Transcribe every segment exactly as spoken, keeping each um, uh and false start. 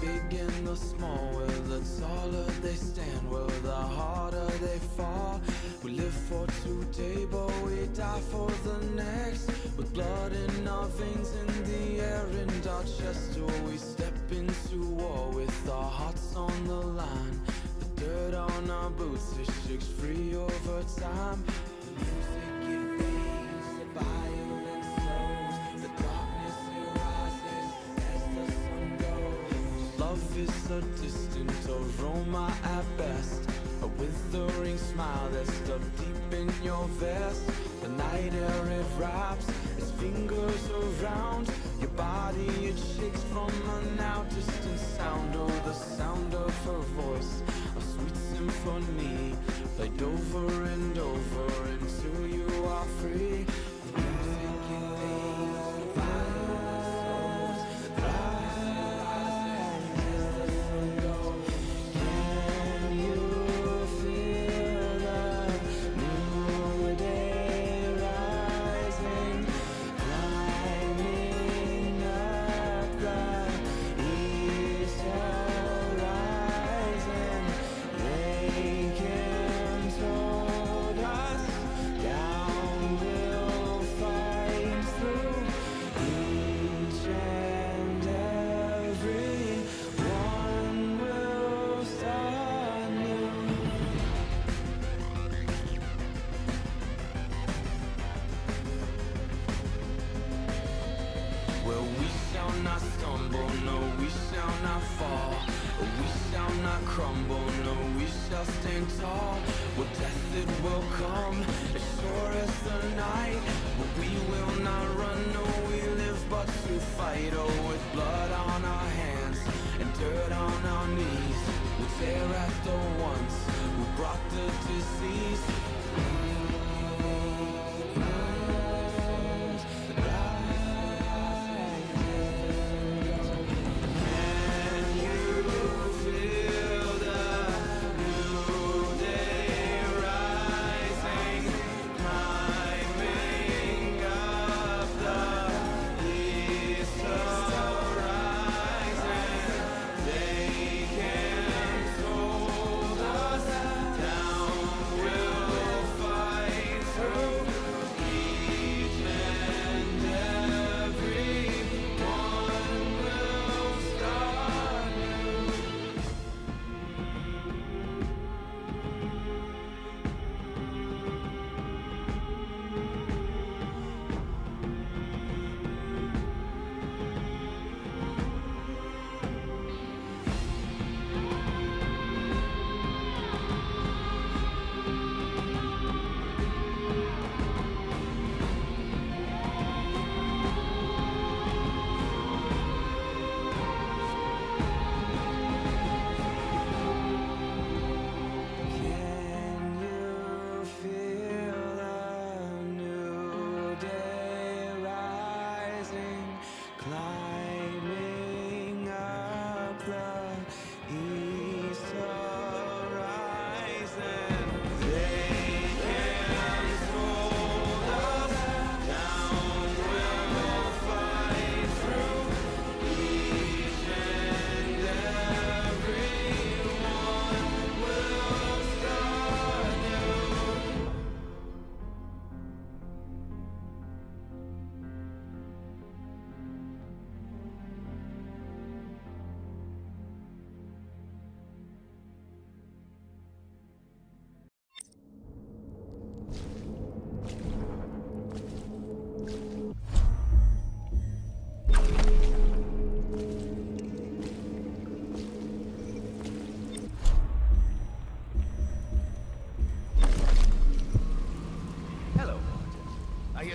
big and the small, well, the taller they stand, well, the harder they fall. We live for today, but we die for the next. With blood in our veins and the air in our chest, or we step into war with our hearts on the line. The dirt on our boots, it shakes free over time. The music it fades, the violence slows, the darkness it rises as the sun goes. Love is a distant aroma at best, a withering smile that's stuffed deep in your vest. The night air, it wraps its fingers around your body, it shakes from a now distant sound. Oh, the sound of her voice, a sweet symphony, played over and over until you are free.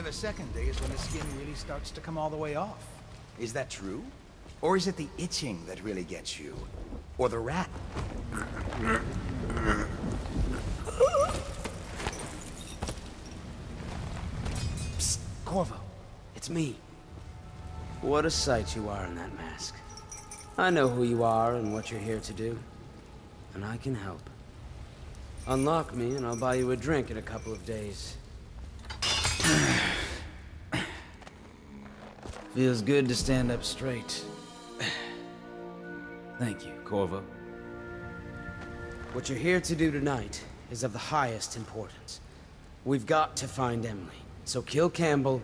The second day is when the skin really starts to come all the way off. Is that true? Or is it the itching that really gets you? Or the rat? Psst, Corvo, it's me. What a sight you are in that mask. I know who you are and what you're here to do, and I can help. Unlock me and I'll buy you a drink in a couple of days. Feels good to stand up straight. Thank you, Corvo. What you're here to do tonight is of the highest importance. We've got to find Emily, so kill Campbell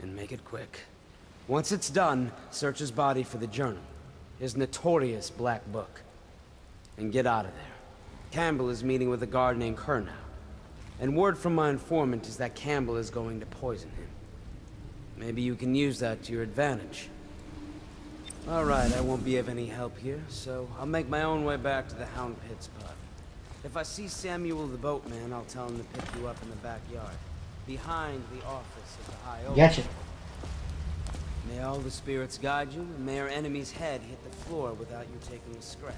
and make it quick. Once it's done, search his body for the journal, his notorious black book, and get out of there. Campbell is meeting with a guard named Kernow, and word from my informant is that Campbell is going to poison him. Maybe you can use that to your advantage. All right, I won't be of any help here, so I'll make my own way back to the Hound Pits pub. If I see Samuel the boatman, I'll tell him to pick you up in the backyard, behind the office of the High Oak. Gotcha. May all the spirits guide you, and may our enemy's head hit the floor without you taking a scratch.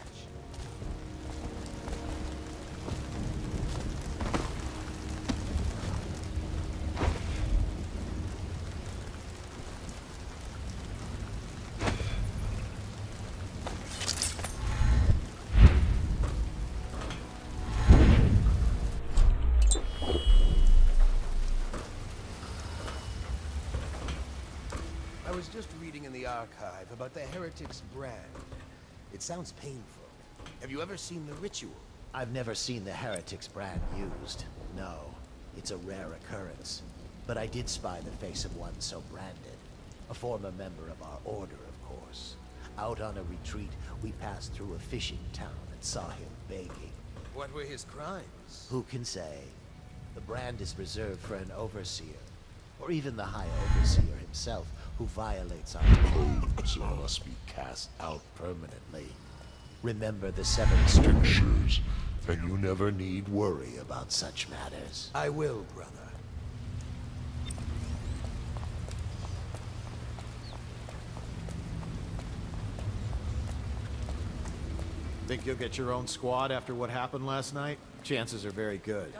Archive about the Heretics brand. It sounds painful. Have you ever seen the ritual? I've never seen the Heretics brand used. No, it's a rare occurrence. But I did spy the face of one so branded. A former member of our order, of course. Out on a retreat, we passed through a fishing town and saw him baking. What were his crimes? Who can say? The brand is reserved for an overseer, or even the high overseer himself, who violates our code. She must be cast out permanently. Remember the seven strictures, and you never need worry about such matters. I will, brother. Think you'll get your own squad after what happened last night? Chances are very good.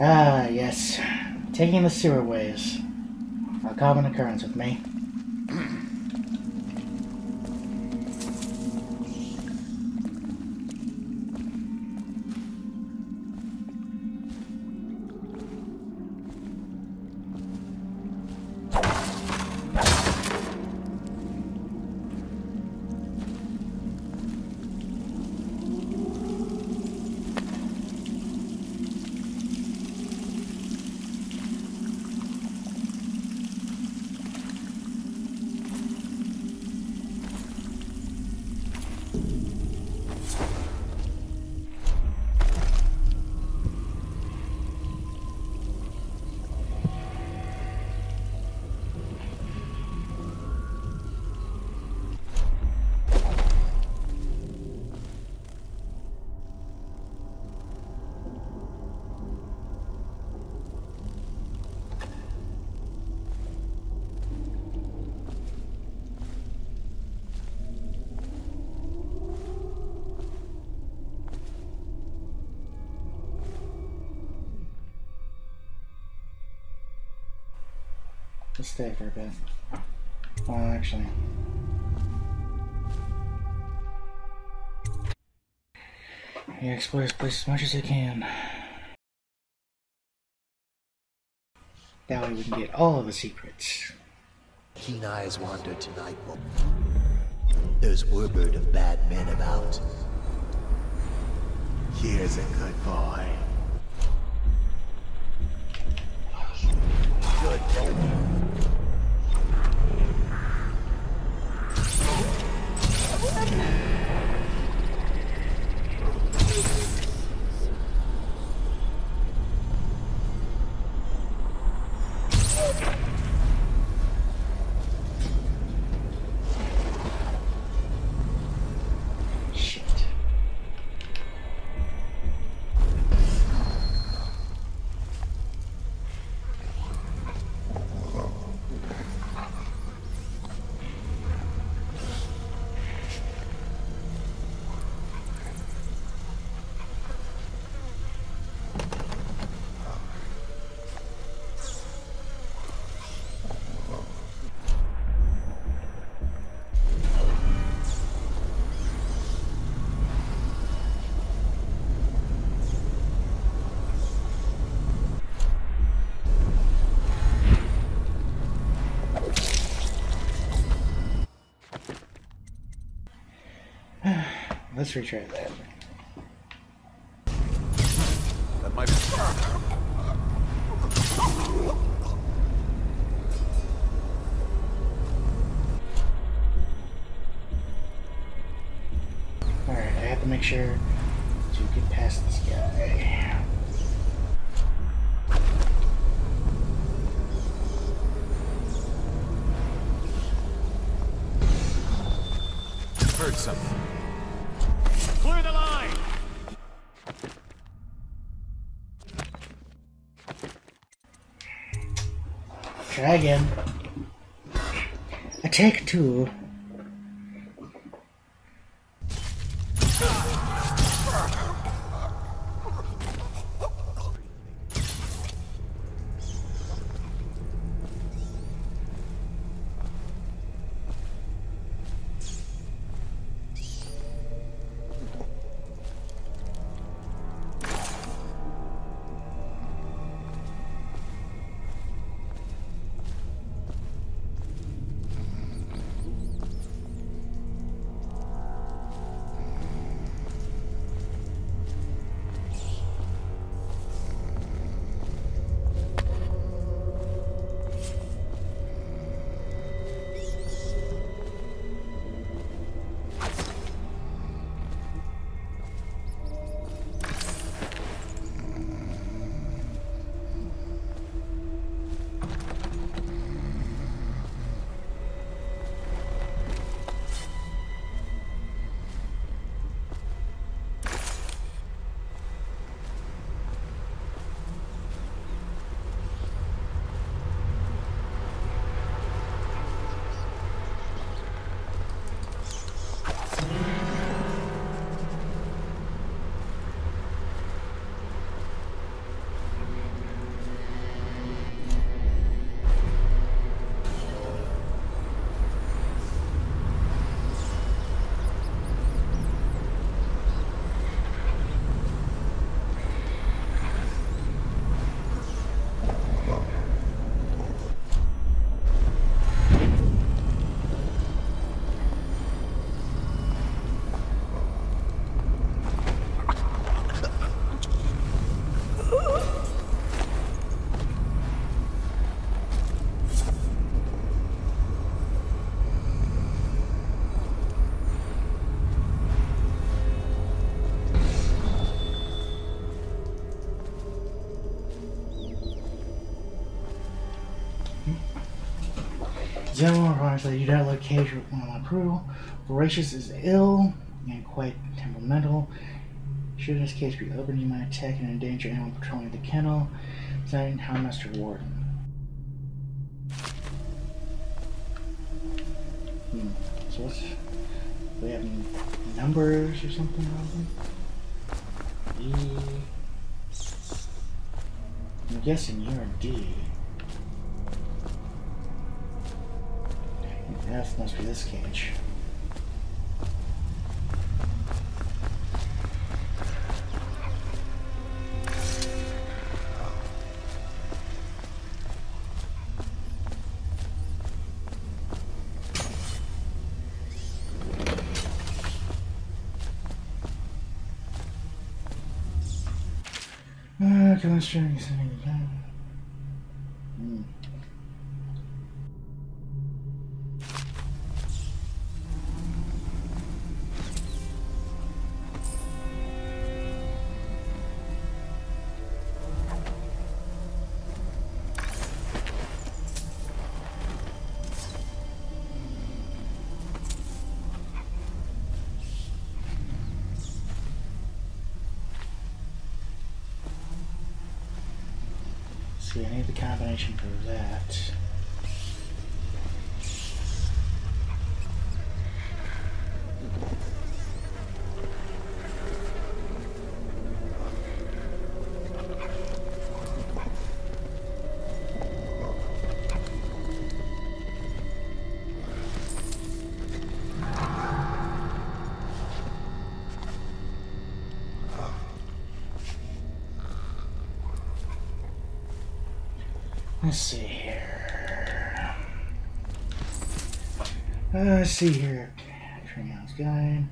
Ah, yes. Taking the sewer ways. A common occurrence with me. Just stay for a bit. Well, actually. You explore this place as much as you can. That way we can get all of the secrets. Keen eyes wander tonight. There's warbird of bad men about. Here's a good boy. Good boy. Let's retry that. That might be. Alright, I have to make sure to get past this guy. Heard something. Clear the line! Try again. Attack two. General Roger, you don't locate your one-on-one crew. Voracious is ill and quite temperamental. Should this case be open, you might attack and endanger anyone patrolling the kennel. Signing High Master Warden. Hmm. So what's... Do we have any numbers or something? E... I'm guessing you're D. Yeah, it must be this cage. Mm. See, I need the combination for that. Let's see here. Uh, let's see here. Train house guide.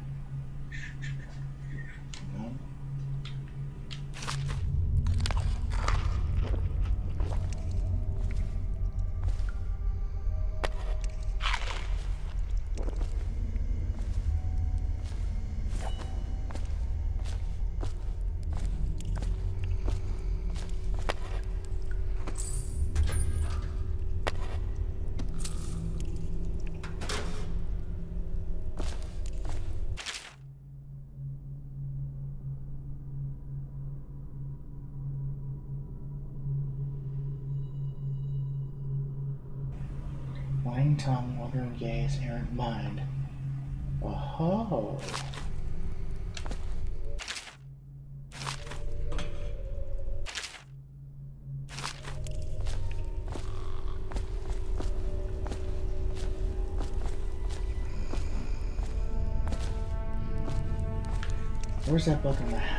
Lying Tongue, Wandering Gaze, Errant Mind. Whoa! Where's that book in the house?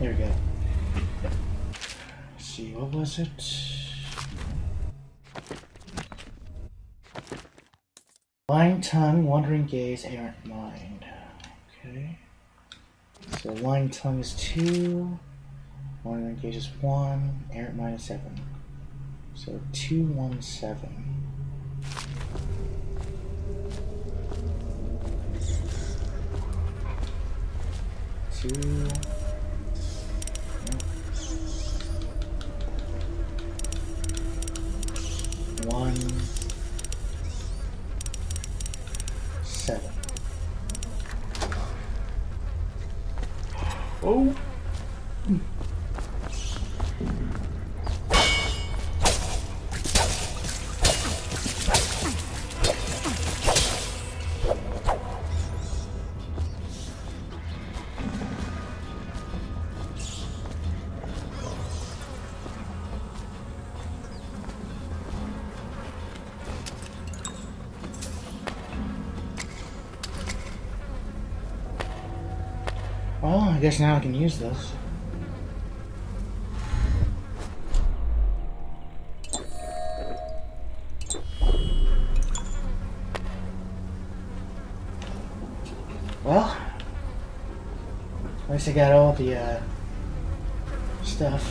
There we go. Let's see, what was it? Lying Tongue, Wandering Gaze, Errant Mind. Okay. So Lying Tongue is two, Wandering Gaze is one, Errant Mind is seven. So two, one, seven. Two. One, seven. Oh. Oh, I guess now I can use this. Well, at least I got all the uh, stuff.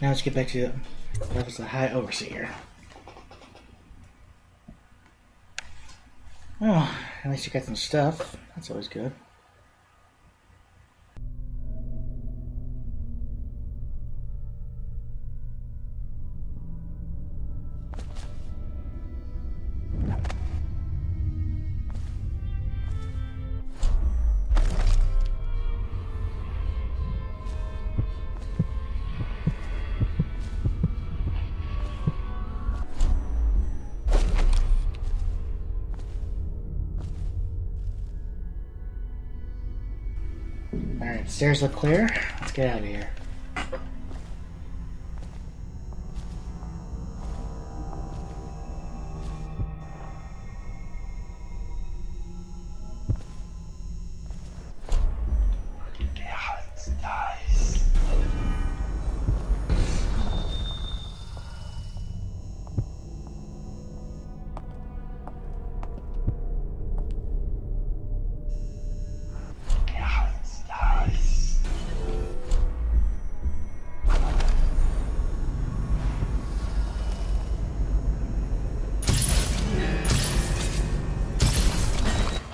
Now let's get back to the office of the High Overseer. Oh, at least you got some stuff. That's always good. Stairs look clear. Let's get out of here.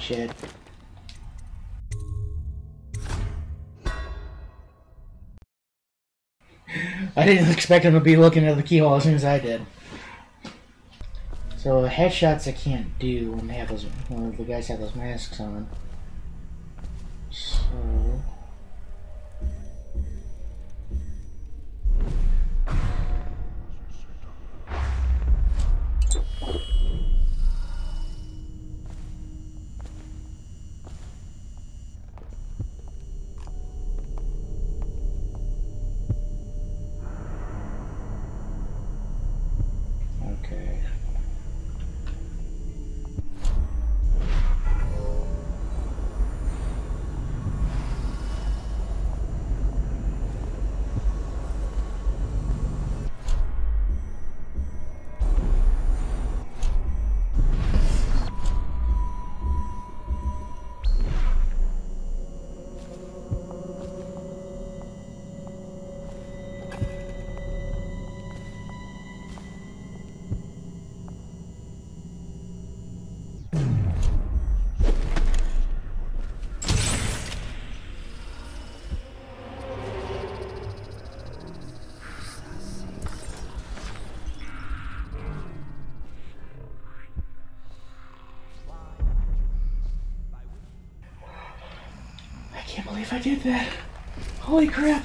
Shit. I didn't expect him to be looking at the keyhole as soon as I did. So headshots I can't do when they have those, when the guys have those masks on. So I did that. Holy crap.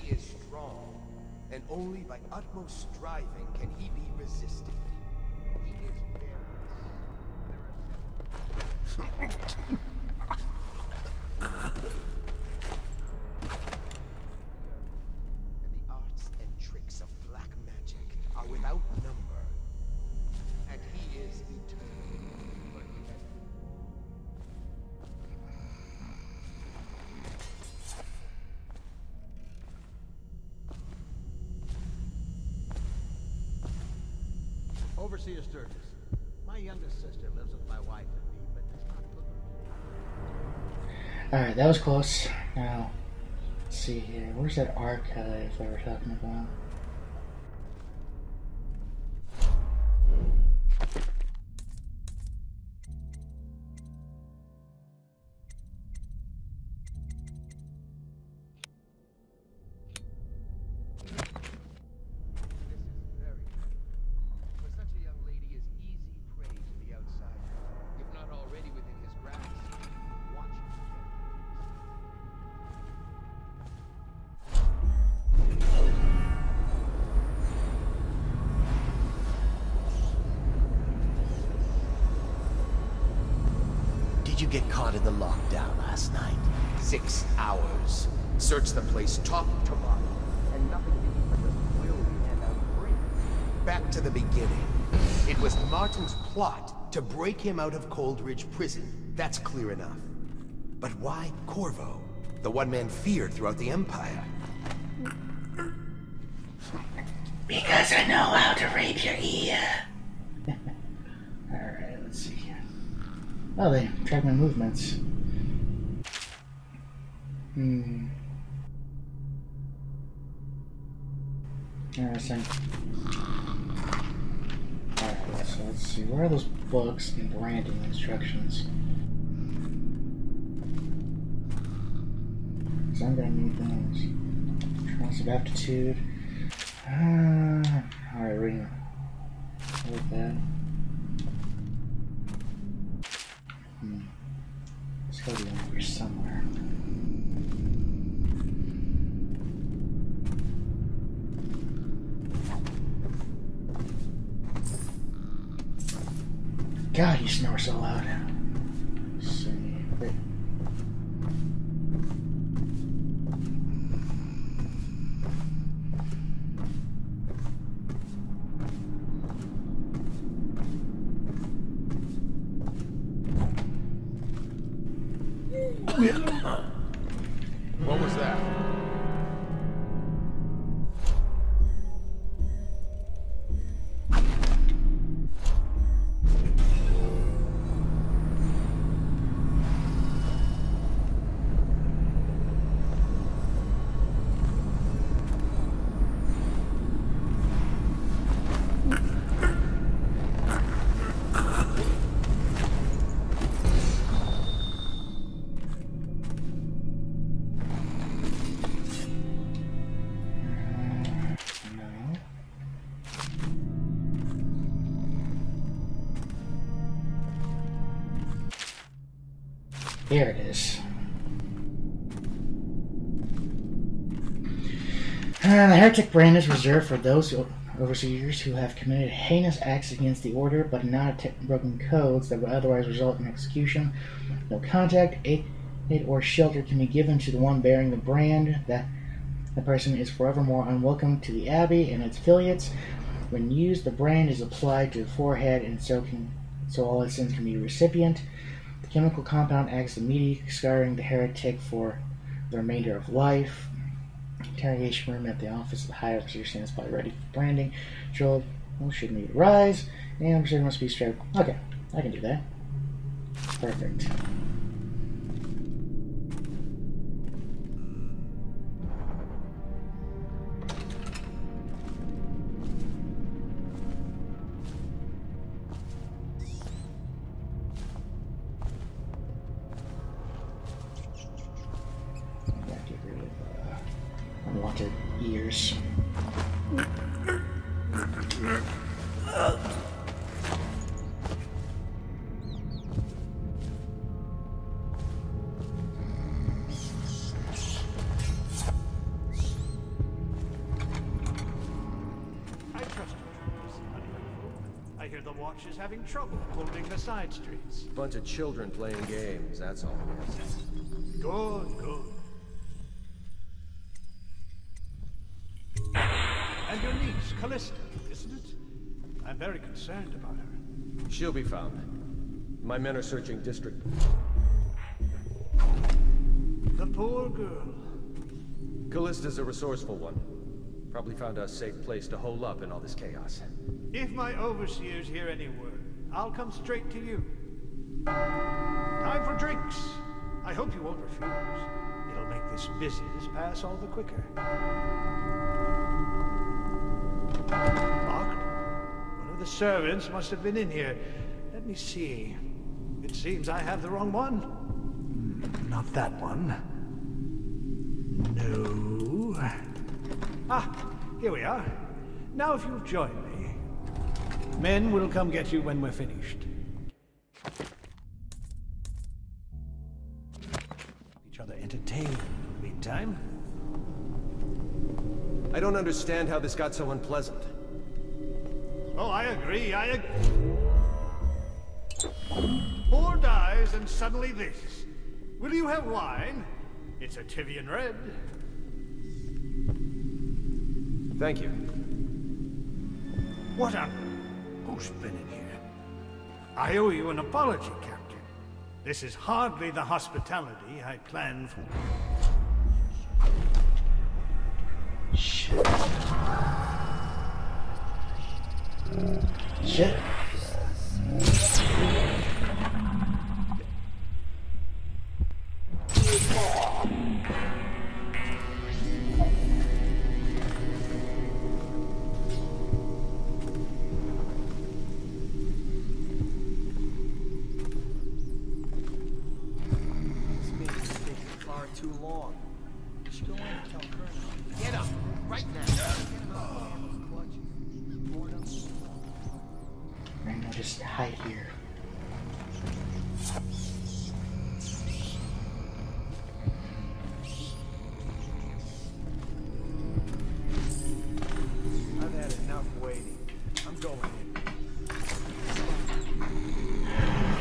He is strong, and only by utmost striving can he be resisted. Overseer Sturgis, my youngest sister lives with my wife and me, but does not look. Alright, that was close. Now, let's see here. Where's that archive that we're talking about? Get caught in the lockdown last night. Six hours. Search the place top to bottom, and nothing but the will and a brief. Back to the beginning. It was Martin's plot to break him out of Coldridge Prison. That's clear enough. But why Corvo, the one man feared throughout the Empire? Because I know how to rape your ear. Alright, let's see. Oh, they track my movements. Hmm. Interesting. Alright, so let's see. Where are those books and branding instructions? Because I'm gonna need those. Trace of aptitude. Ah. Alright, reading. Look at that. It's gotta be over somewhere. God, he snores so loud. Let's see. Wait. What was that? There it is. And the heretic brand is reserved for those overseers who have committed heinous acts against the order but not broken codes that would otherwise result in execution. No contact, aid, or shelter can be given to the one bearing the brand. That the person is forevermore unwelcome to the Abbey and its affiliates. When used, the brand is applied to the forehead, and so can so all its sins can be recipient. The chemical compound acts immediately, scarring the heretic for the remainder of life. Interrogation room at the office of the high officer stands by ready for branding. Joel should need rise, and the must be straight. Okay, I can do that. Perfect. Bunch of children playing games, that's all. Good, good. And your niece, Callista, isn't it? I'm very concerned about her. She'll be found. My men are searching district. The poor girl. Callista's a resourceful one. Probably found a safe place to hole up in all this chaos. If my overseers hear any word, I'll come straight to you. Time for drinks. I hope you won't refuse. It'll make this business pass all the quicker. Locked? One of the servants must have been in here. Let me see. It seems I have the wrong one. Not that one. No. Ah, here we are. Now if you'll join me. Men will come get you when we're finished. Time? I don't understand how this got so unpleasant. Oh, I agree, I agree. Four dies and suddenly this. Will you have wine? It's a Tivian Red. Thank you. What a... Who's been in here? I owe you an apology, Captain. This is hardly the hospitality I planned for. Shit. Shit. Just hide here.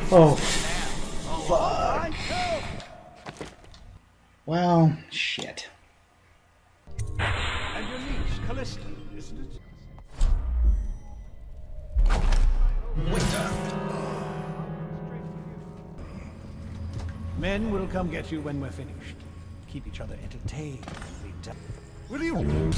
Oh, fuck. Well, shit. And you meet Callista, isn't it? What the? Men will come get you when we're finished. Keep each other entertained. Will you?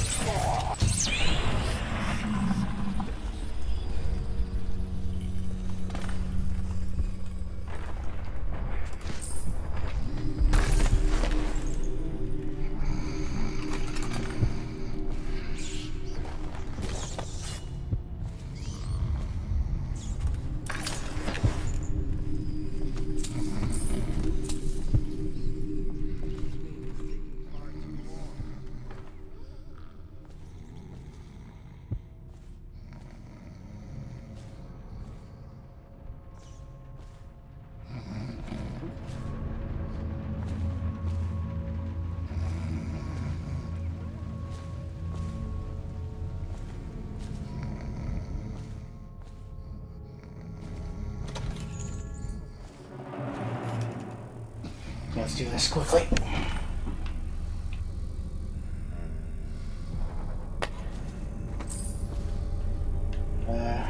Let's do this quickly. Uh,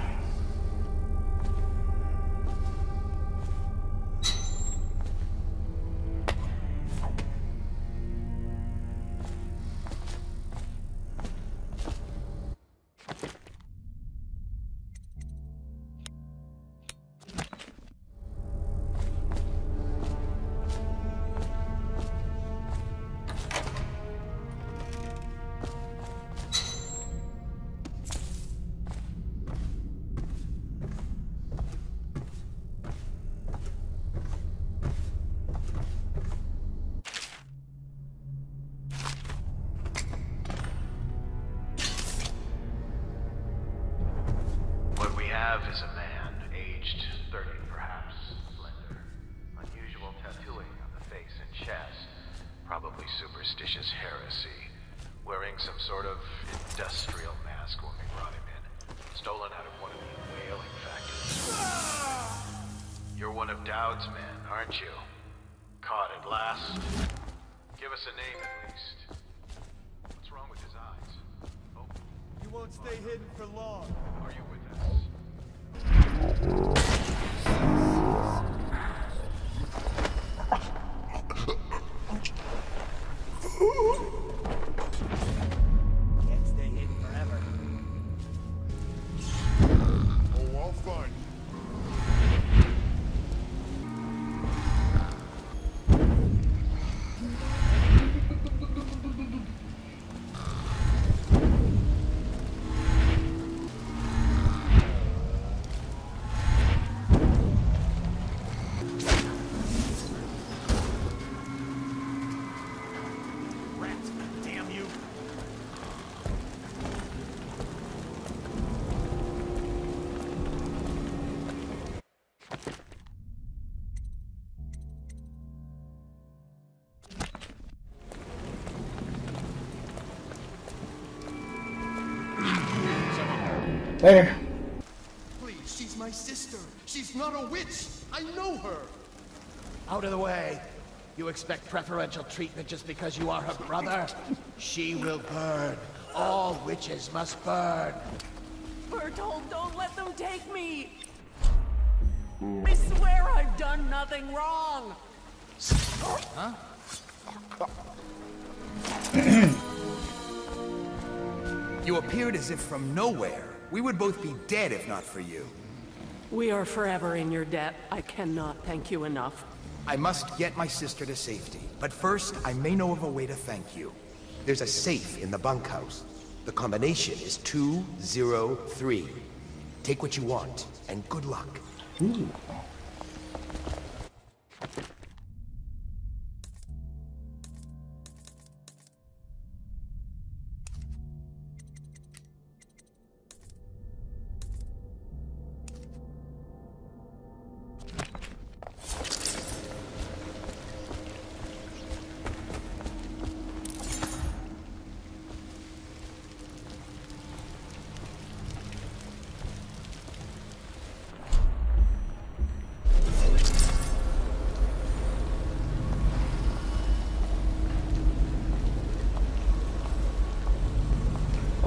is a man, aged thirty perhaps, slender, unusual tattooing on the face and chest, probably superstitious heresy, wearing some sort of industrial mask when we brought him in, stolen out of one of the whaling factories. You're one of Dowd's men, aren't you? Caught at last? Give us a name at least. What's wrong with his eyes? Oh. You won't stay oh. hidden for long. Are you with us? Can't stay hidden forever. Oh, I'll find you. Later. Please, she's my sister. She's not a witch. I know her. Out of the way. You expect preferential treatment just because you are her brother? She will burn. All witches must burn. Bertold, don't let them take me. I swear I've done nothing wrong. Huh? You appeared as if from nowhere. We would both be dead if not for you. We are forever in your debt. I cannot thank you enough. I must get my sister to safety. But first, I may know of a way to thank you. There's a safe in the bunkhouse. The combination is two zero three. Take what you want, and good luck. Ooh.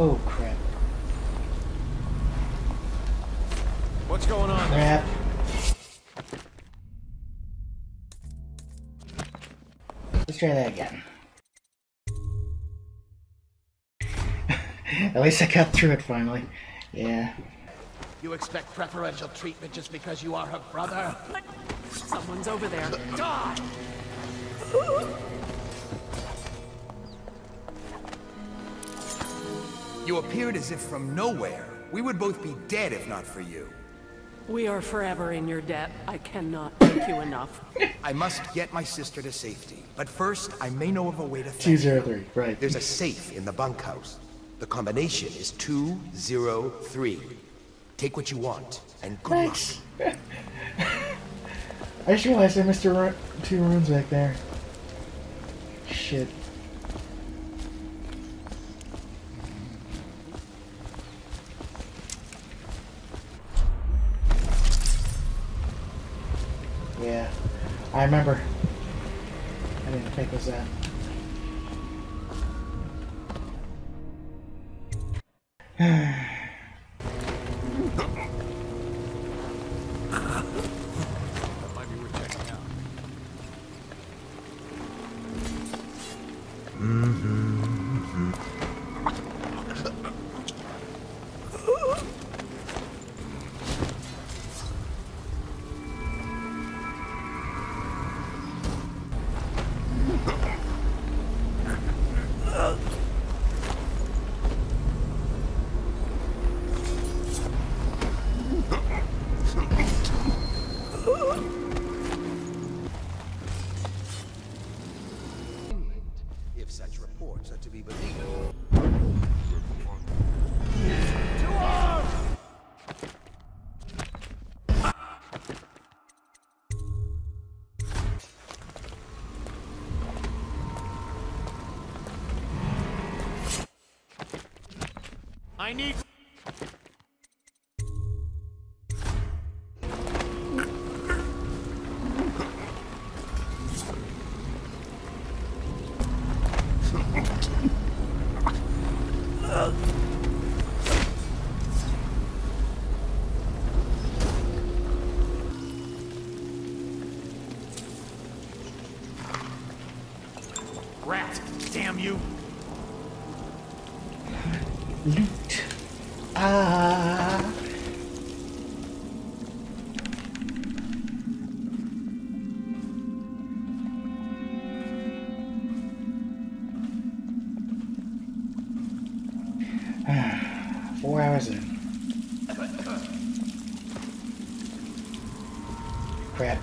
Oh, crap. What's going on? Crap. Let's try that again. At least I got through it finally. Yeah. You expect preferential treatment just because you are her brother? Someone's over there. Die! You appeared as if from nowhere. We would both be dead if not for you. We are forever in your debt. I cannot thank you enough. I must get my sister to safety. But first, I may know of a way to thank you. two zero three, right. There's a safe in the bunkhouse. The combination is two zero three. Take what you want, and good luck. I just realized I missed Ru two runes back there. Shit. Yeah, I remember. I didn't think it was that. That might be worth checking out. Mm-hmm. I need... Rat, damn you. Loot. Ah. Four hours in. Crap.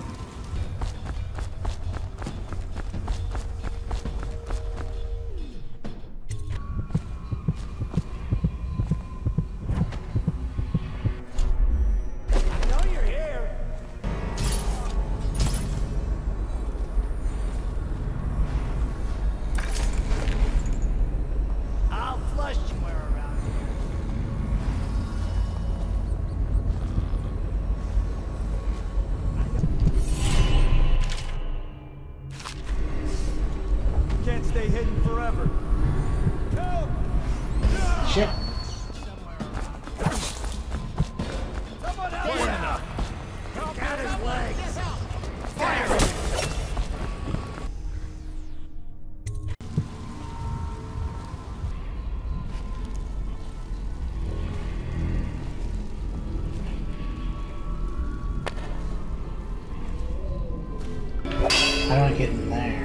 How do I get in there?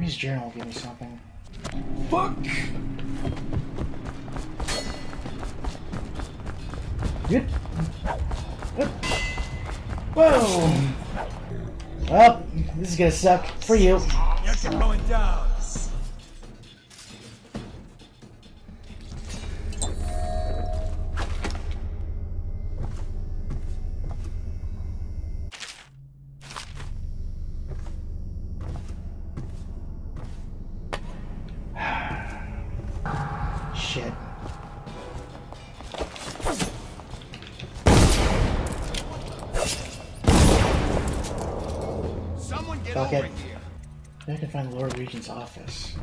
His journal will give me something. Fuck! Good. Whoa! Well, this is gonna suck for you. You're going down. Fuck it. Maybe I can find Lord Regent's office.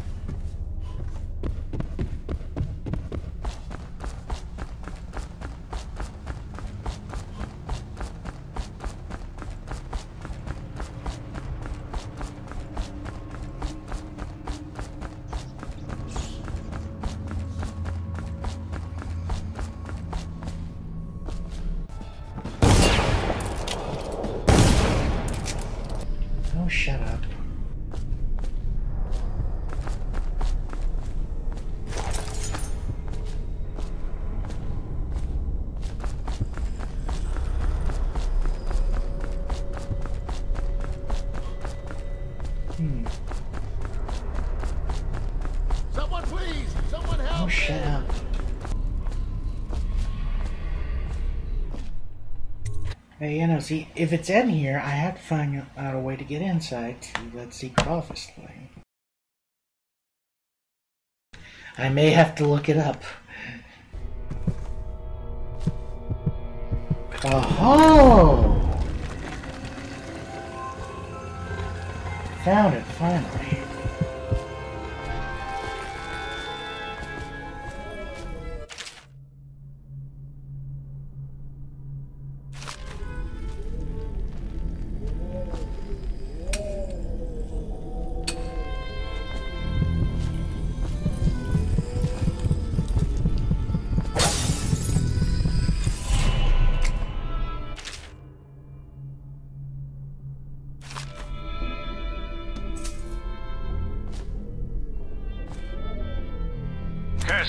You know, see, if it's in here, I have to find out a way to get inside to that secret office thing. I may have to look it up. Oh-ho! Found it, finally.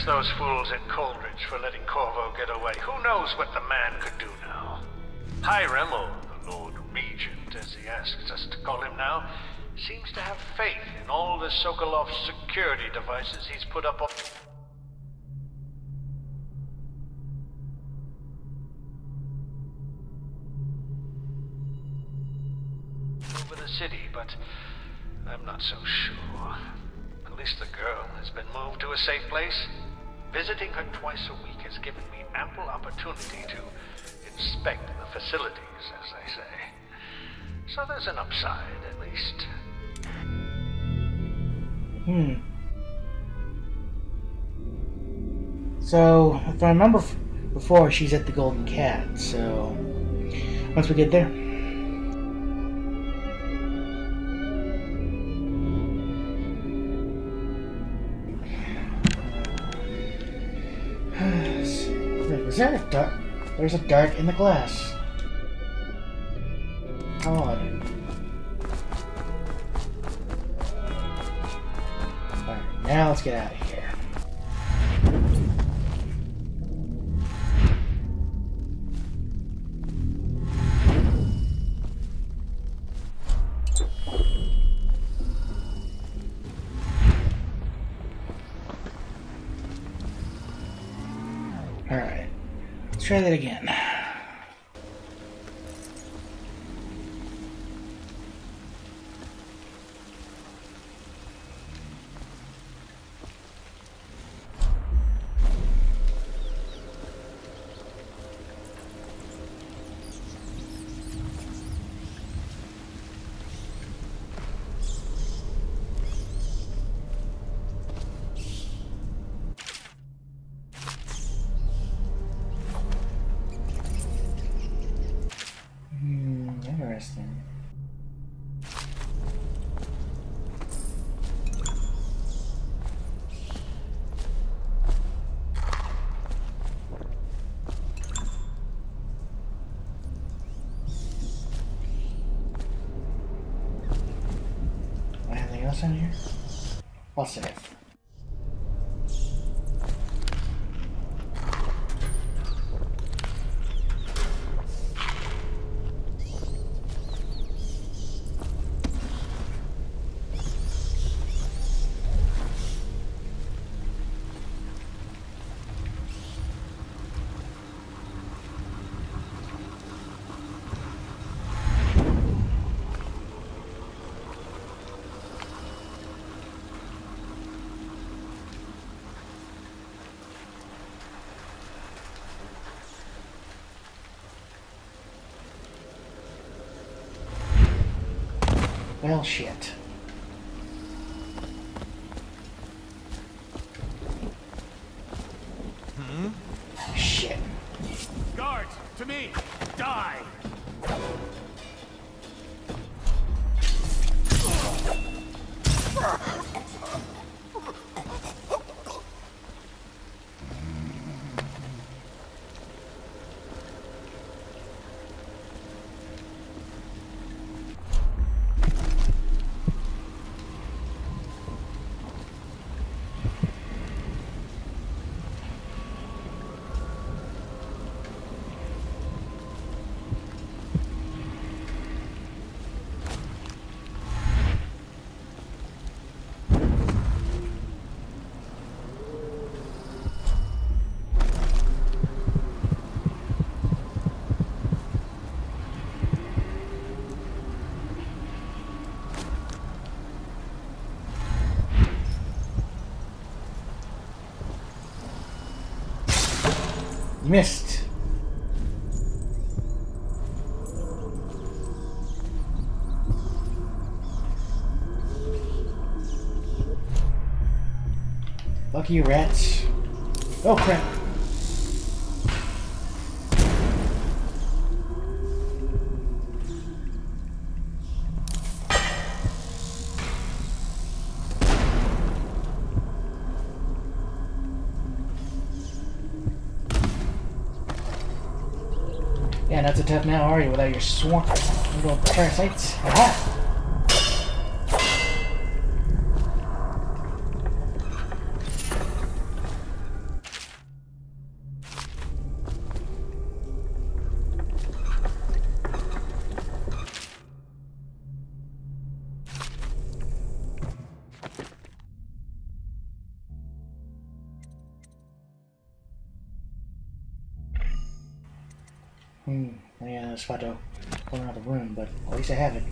Those fools at Coldridge for letting Corvo get away. Who knows what the man could do now? Hyrem, or the Lord Regent, as he asks us to call him now, seems to have faith in all the Sokolov security devices he's put up on. Over the city, but I'm not so sure. At least the girl has been moved to a safe place. Visiting her twice a week has given me ample opportunity to inspect the facilities, as they say. So there's an upside, at least. Hmm. So, if I remember f before, she's at the Golden Cat, so once we get there. Is there a dart? There's a dart in the glass. How odd. Alright, now let's get out of here. Try that again. In here? I'll save. Well, shit. Hmm? Shit. Guards, to me! Die! Missed. Lucky rats. Oh crap. Tough now, are you? Without your swamp little parasites? Aha! Spot to pull out the room, but at least I have it.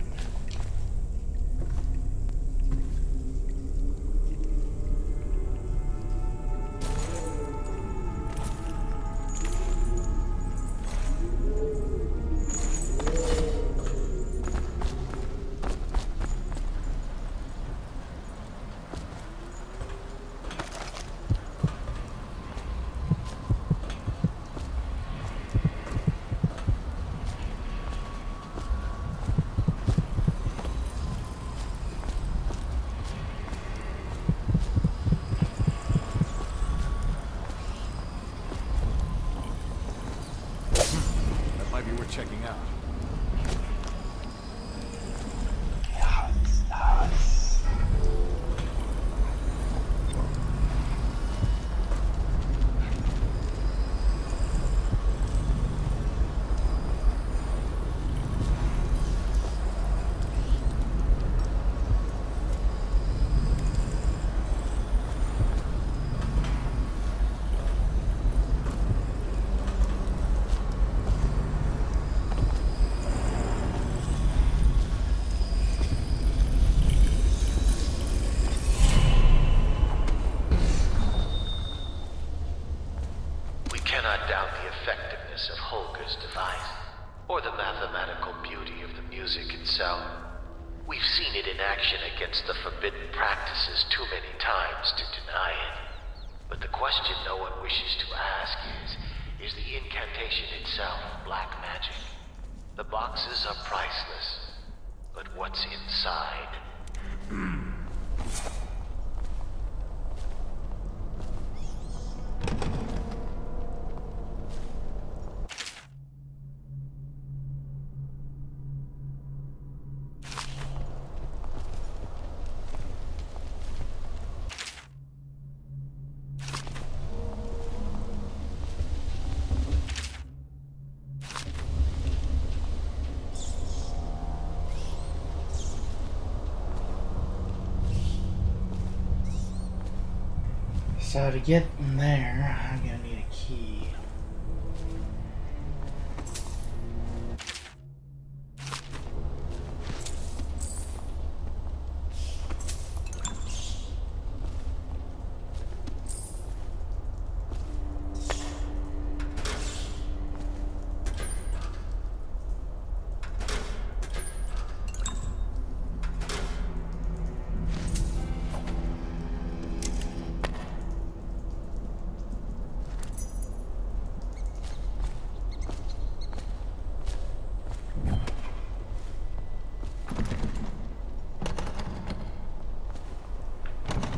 So to get in there, I'm gonna need a key.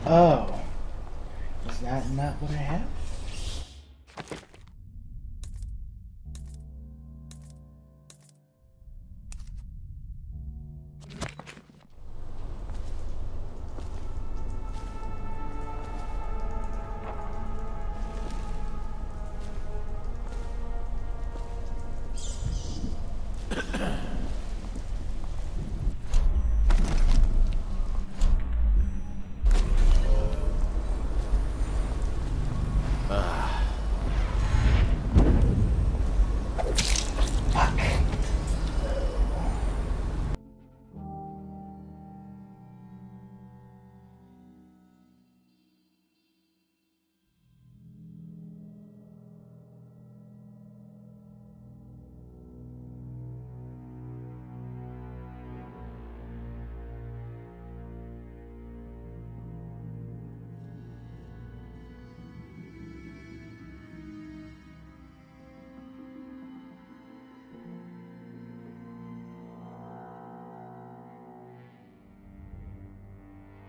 Oh. Is that not what I have?